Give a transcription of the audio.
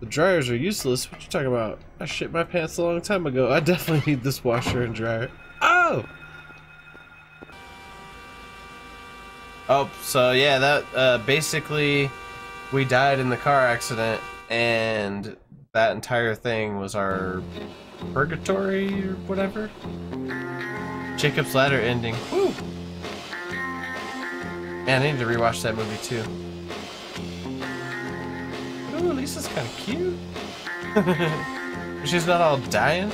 The dryers are useless. What you talking about? I shit my pants a long time ago. I definitely need this washer and dryer. Oh! Oh, so yeah, that basically we died in the car accident, and that entire thing was our purgatory or whatever. Jacob's Ladder ending. Woo! Man, I need to rewatch that movie too. Ooh, Lisa's kind of cute. She's not all dying.